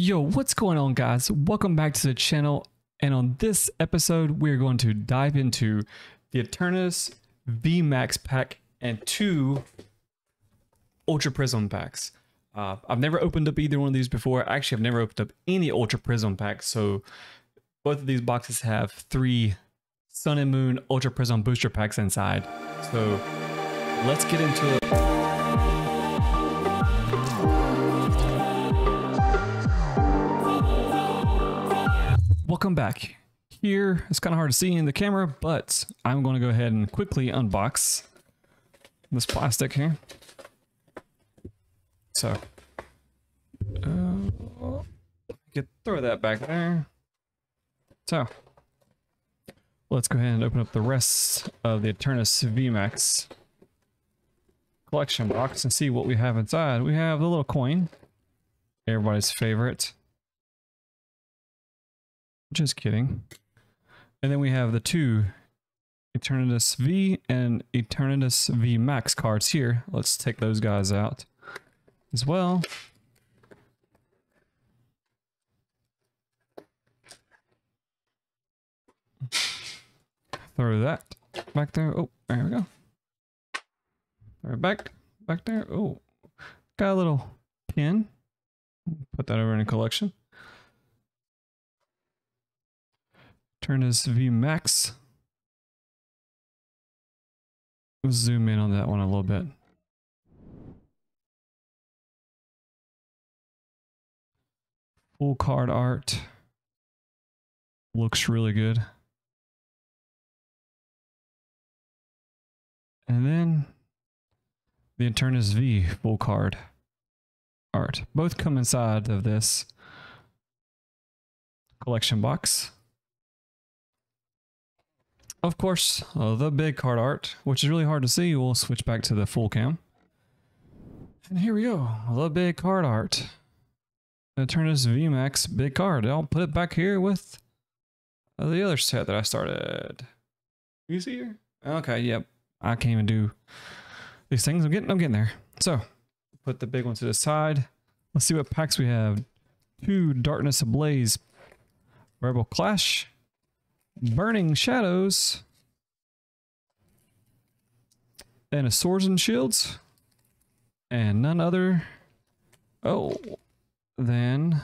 Yo, what's going on, guys? Welcome back to the channel, and on this episode we're going to dive into the Eternatus VMAX pack and two Ultra Prism packs. I've never opened up either one of these before. Actually, I've never opened up any Ultra Prism packs, so both of these boxes have three Sun and Moon Ultra Prism booster packs inside, so let's get into it. Welcome back. Here, it's kind of hard to see in the camera, but I'm going to go ahead and quickly unbox this plastic here. So, I could throw that back there. So, let's go ahead and open up the rest of the Eternatus VMAX collection box and see what we have inside. We have the little coin, everybody's favorite. Just kidding. And then we have the two Eternatus V and Eternatus VMAX cards here. Let's take those guys out as well. Throw that back there. Oh, there we go. Throw it back there. Oh, got a little pin. Put that over in a collection. Eternatus VMAX. Let's zoom in on that one a little bit. Full card art. Looks really good. And then the Eternatus V full card art. Both come inside of this collection box. Of course, the big card art, which is really hard to see. We'll switch back to the full cam. And here we go, the big card art. Eternatus VMAX big card. I'll put it back here with the other set that I started. You see here? Okay, yep. I can't even do these things. I'm getting there. So, put the big one to the side. Let's see what packs we have. Two Darkness Ablaze, Rebel Clash, Burning Shadows, and a Swords and Shields, and none other than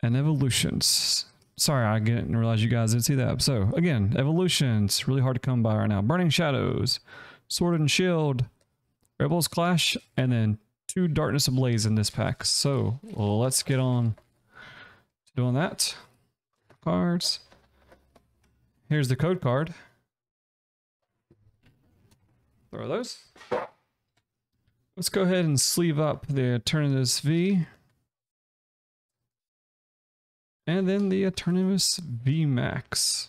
an Evolutions. Sorry, I didn't realize you guys didn't see that. So again, Evolutions, really hard to come by right now. Burning Shadows, Sword and Shield, Rebels Clash, and then two Darkness Ablaze in this pack. So let's get on to doing that. Cards. Here's the code card. Throw those. Let's go ahead and sleeve up the Eternatus V. And then the Eternatus VMAX.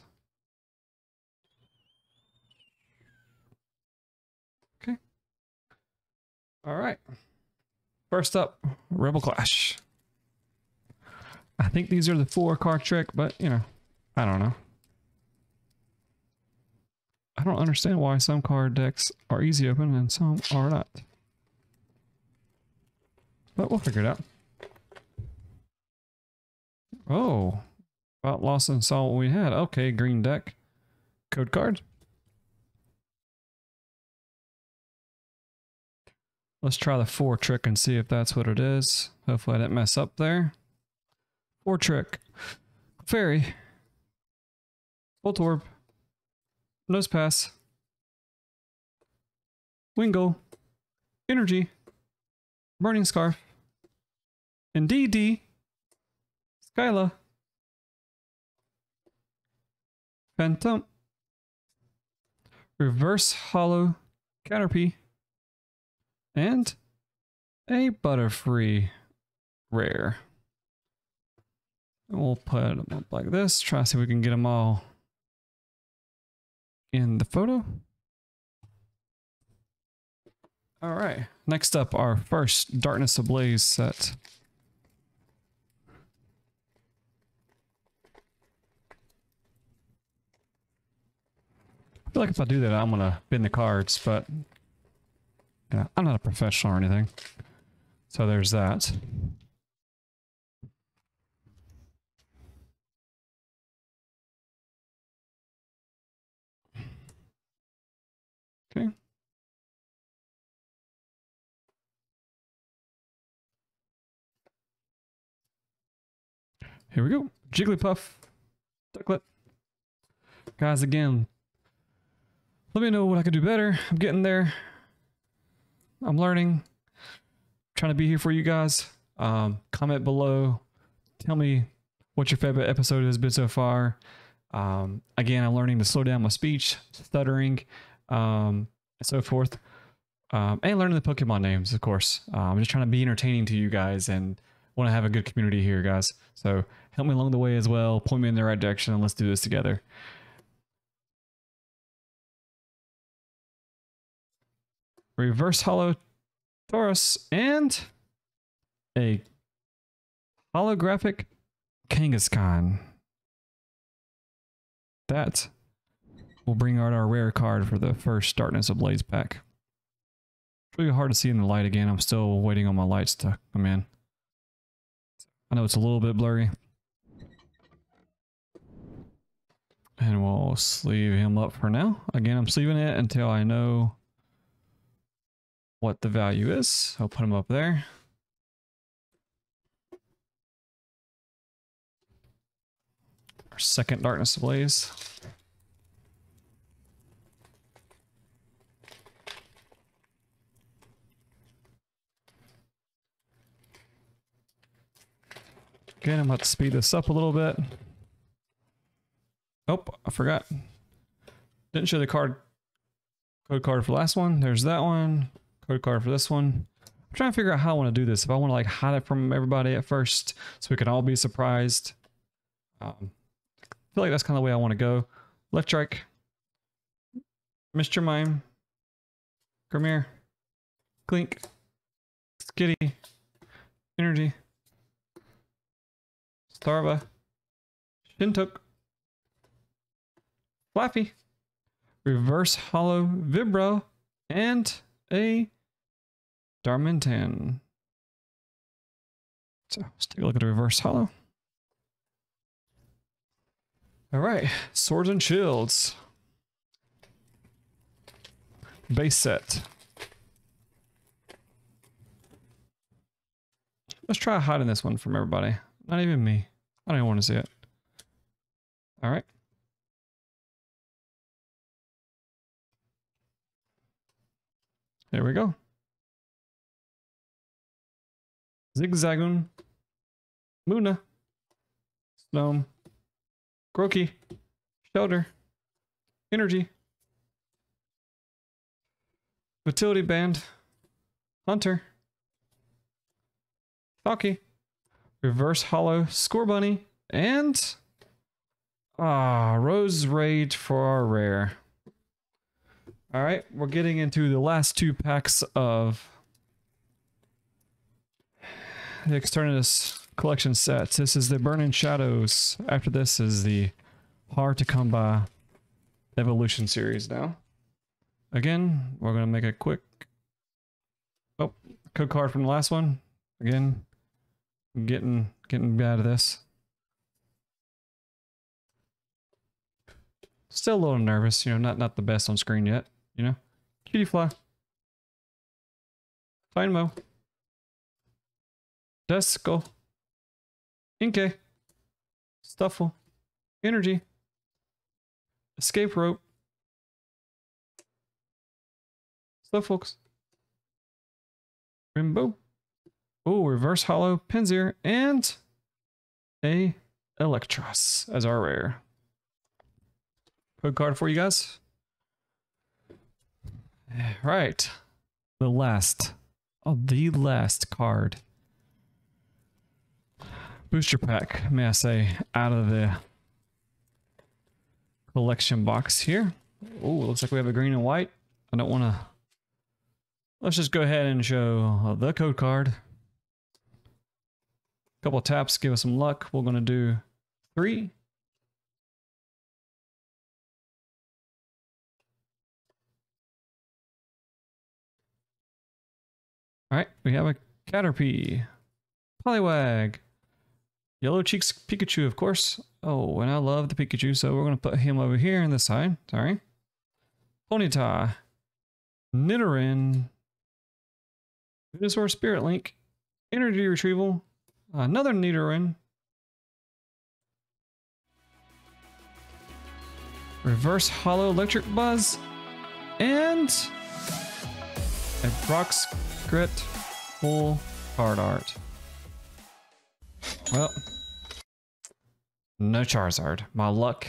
Okay. Alright. First up, Rebel Clash. I think these are the four card trick, but you know, I don't know. I don't understand why some card decks are easy open and some are not. But we'll figure it out. Oh, about lost and saw what we had. Okay, green deck. Code card. Let's try the four trick and see if that's what it is. Hopefully I didn't mess up there. Or trick. Fairy. Voltorb. Nose Pass. Wingull. Energy. Burning Scarf. And DD. Skyla. Phantom. Reverse Hollow. Caterpie. And a Butterfree rare. We'll put them up like this, try to see if we can get them all in the photo. All right, next up, our first Darkness Ablaze set. I feel like if I do that, I'm gonna bin the cards, but you know, I'm not a professional or anything. So there's that. Here we go. Jigglypuff. Ducklet. Guys, again, let me know what I could do better. I'm getting there. I'm learning. I'm trying to be here for you guys. Comment below. Tell me what your favorite episode has been so far. Again, I'm learning to slow down my speech, stuttering, and so forth. And learning the Pokemon names, of course. I'm just trying to be entertaining to you guys and want to have a good community here, guys. So help me along the way as well. Point me in the right direction and let's do this together. Reverse Holo Tauros and a holographic Kangaskhan. That will bring out our rare card for the first Darkness Ablaze pack. It's really hard to see in the light again. I'm still waiting on my lights to come in. I know it's a little bit blurry. And we'll sleeve him up for now. Again, I'm sleeving it until I know what the value is. I'll put him up there. Our second Darkness Ablaze. Again, I'm about to speed this up a little bit. Oh, I forgot. Didn't show the card code card for the last one. There's that one. Code card for this one. I'm trying to figure out how I want to do this. If I want to like hide it from everybody at first so we can all be surprised. I feel like that's kind of the way I want to go. Electrike. Mr. Mime. Grimmir. Clink. Skitty. Energy. Starva. Shintook. Flaffy. Reverse Holo Vibro. And a Darmanitan. So let's take a look at the Reverse Holo. All right, Swords and Shields. Base set. Let's try hiding this one from everybody. Not even me. I don't even want to see it. All right. There we go. Zigzagoon. Muna. Snow. Grookey. Shelter. Energy. Utility Band. Hunter. Falky. Reverse Holo Scorbunny. And Rose Raid for our rare. All right, we're getting into the last two packs of the Eternatus collection sets. This is the Burning Shadows. After this is the Hard to Come By Evolution series now. Again, we're gonna make a quick, oh, code card from the last one. Again, I'm getting out of this. Still a little nervous, you know, not the best on screen yet. You know, Cutiefly, Finemo, Duskull, Inkay, Stuffle, Energy, Escape Rope, Slowfox, Rimbo, oh, Reverse Holo Pinsir, and a Electros as our rare. Code card for you guys. Right, the last card, booster pack, may I say, out of the collection box here. Oh, looks like we have a green and white. I don't want to. Let's just go ahead and show the code card. A couple of taps, give us some luck. We're gonna do 3. All right, we have a Caterpie, Poliwag, Yellow Cheeks Pikachu, of course. Oh, and I love the Pikachu, so we're going to put him over here on this side. Sorry. Ponyta, Nidoran, Venusaur Spirit Link, Energy Retrieval, another Nidoran, Reverse Hollow Electric Buzz, and a Broxcrit full card art. Well, no Charizard. My luck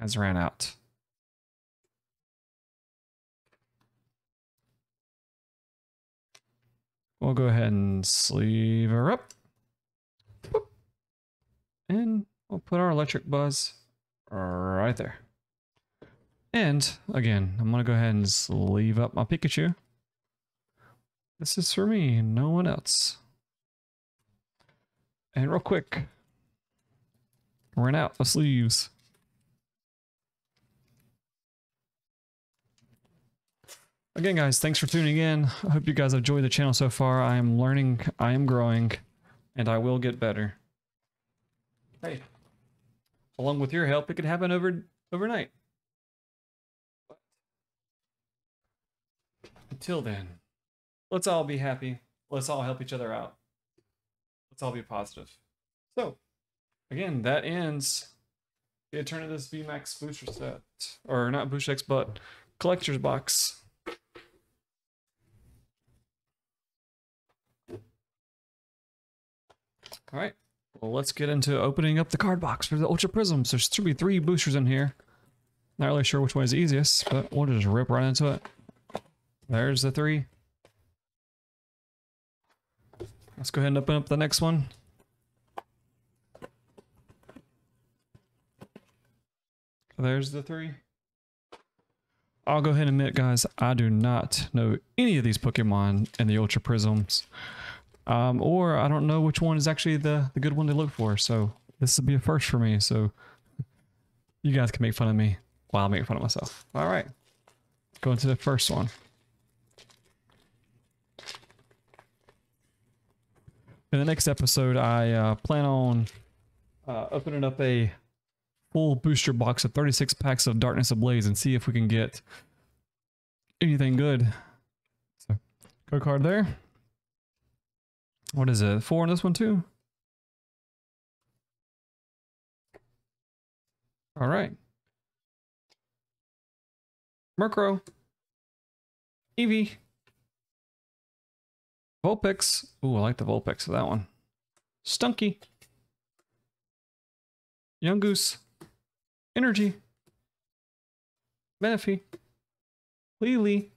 has ran out. We'll go ahead and sleeve her up. Boop. And we'll put our Electric Buzz right there. And again, I'm going to go ahead and sleeve up my Pikachu. This is for me, no one else. And real quick, run out the sleeves. Again, guys, thanks for tuning in. I hope you guys have enjoyed the channel so far. I am learning, I am growing, and I will get better. Hey, along with your help, it could happen overnight. But until then, let's all be happy. Let's all help each other out. Let's all be positive. So, again, that ends the Eternatus VMAX booster set, or not booster set, but collector's box. All right, well, let's get into opening up the card box for the Ultra Prisms. There's going to be 3 boosters in here. Not really sure which one is the easiest, but we'll just rip right into it. There's the 3. Let's go ahead and open up the next one. There's the 3. I'll go ahead and admit, guys, I do not know any of these Pokemon in the Ultra Prisms. Or I don't know which one is actually the good one to look for, so this will be a first for me, so you guys can make fun of me while I make fun of myself. Alright, go into the first one. In the next episode, I plan on opening up a full booster box of 36 packs of Darkness Ablaze and see if we can get anything good. So, go card there. What is it? 4 on this one too? All right. Murkrow. Eevee. Vulpix. Ooh, I like the Vulpix of that one. Stunky. Yungoos. Energy. Manaphy. Lili.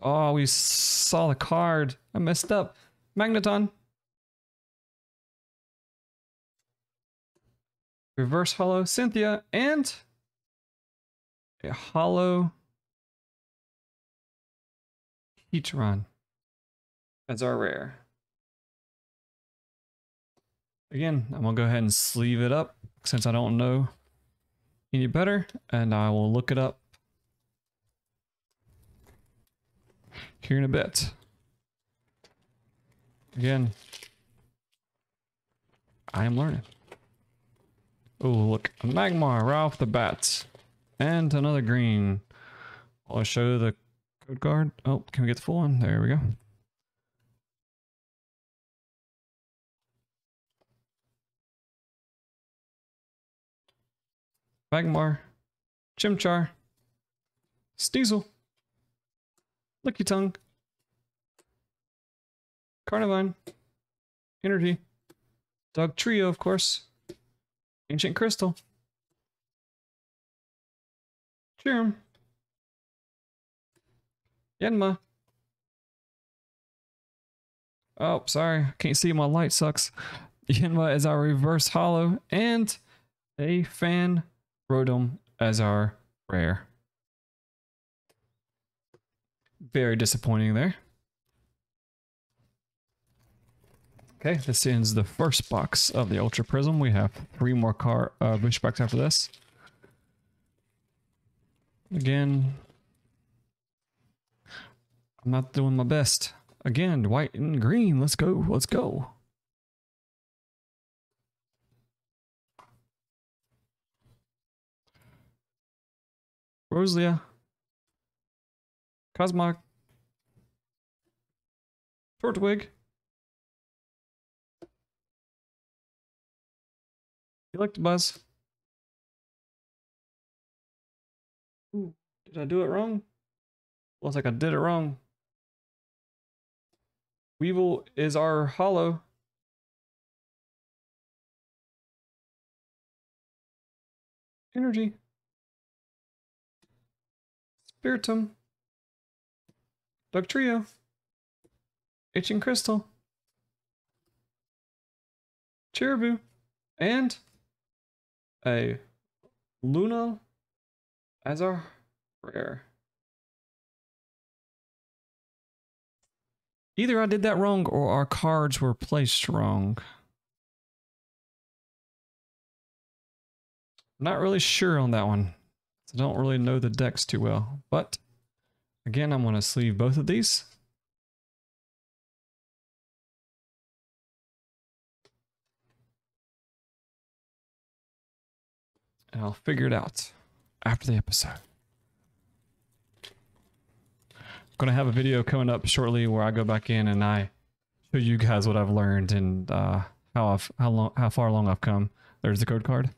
Oh, we saw the card. I messed up. Magneton. Reverse Hollow Cynthia, and a Hollow Heatran as our rare. Again, I'm going to go ahead and sleeve it up since I don't know any better, and I will look it up here in a bit. Again, I am learning. Oh, look, Magmar right off the bat. And another green. I'll show the code card. Oh, can we get the full one? There we go. Magmar, Chimchar, Sneasel, Lickitung, Carnivine, Energy, Dugtrio, of course, Ancient Crystal, Cherum, Yanma. Oh, sorry, can't see, my light sucks. Yanma is our reverse hollow, and a Fan Rotom as our rare. Very disappointing there. Okay, this ends the first box of the Ultra Prism. We have 3 more booster packs after this. Again, I'm not doing my best. Again, white and green. Let's go. Let's go. Roselia, Cosmog, Tortwig. Electabuzz, Ooh, did I do it wrong? Looks like I did it wrong. Weevil is our holo. Energy. Spiritomb. Dugtrio. Itching Crystal. Cherubu. And a Luna as our rare. Either I did that wrong or our cards were placed wrong. I'm not really sure on that one. I don't really know the decks too well. But again, I'm going to sleeve both of these. And I'll figure it out after the episode. I'm going to have a video coming up shortly where I go back in and I show you guys what I've learned and how far along I've come. There's the code card.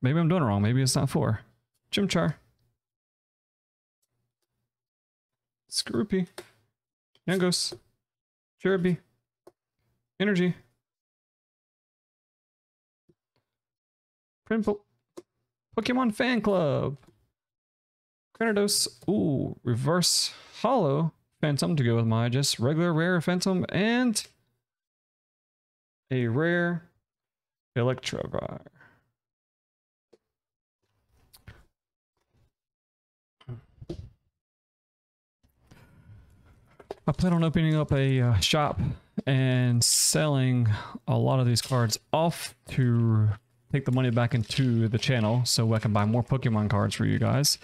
Maybe I'm doing it wrong. Maybe it's not four. Chimchar. Skorupi. Yangos. Cherubi. Energy. Primple. Pokemon Fan Club. Kranidos. Ooh, reverse holo Phantom to go with my just regular rare Phantom and a rare Electivire. I plan on opening up a shop and selling a lot of these cards off to take the money back into the channel so I can buy more Pokemon cards for you guys.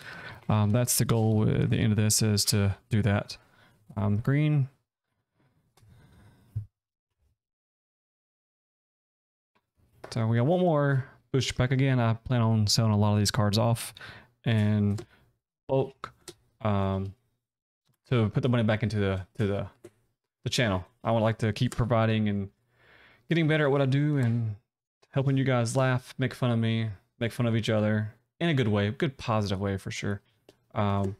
That's the goal at the end of this, is to do that. Green. So we got one more push back again. I plan on selling a lot of these cards off and bulk. To put the money back into the channel. I would like to keep providing and getting better at what I do and helping you guys laugh, make fun of me, make fun of each other in a good way, good positive way for sure. But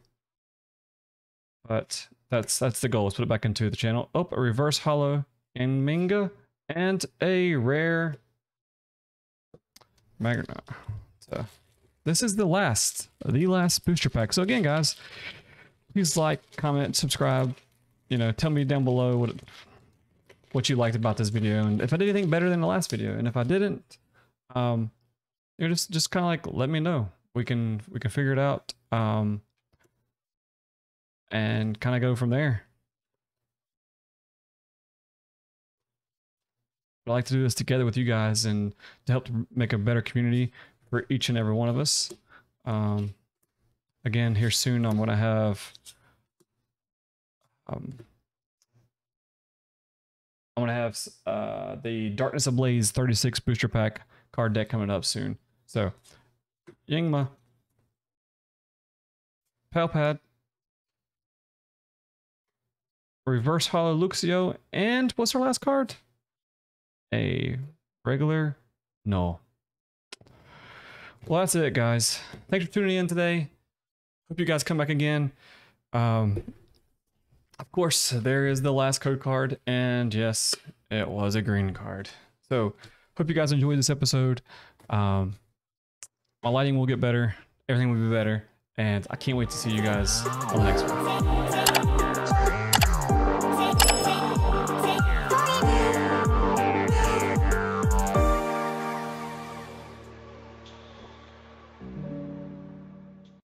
that's the goal. Let's put it back into the channel. Oh, a reverse holo and Minga and a rare Magna. So this is the last booster pack. So again, guys. Please like, comment, subscribe, you know, tell me down below what you liked about this video and if I did anything better than the last video. And if I didn't, you know, just kind of like let me know. We can figure it out and kind of go from there. I'd like to do this together with you guys and to help make a better community for each and every one of us. Again, here soon, I'm going to have the Darkness Ablaze 36 booster pack card deck coming up soon. So, Yingma, Palpad, Reverse Holo Luxio, and what's our last card? A regular Null. Well, that's it, guys. Thanks for tuning in today. Hope you guys come back again. Of course, there is the last code card, and yes, it was a green card. So, hope you guys enjoyed this episode. My lighting will get better, everything will be better, and I can't wait to see you guys on the next one.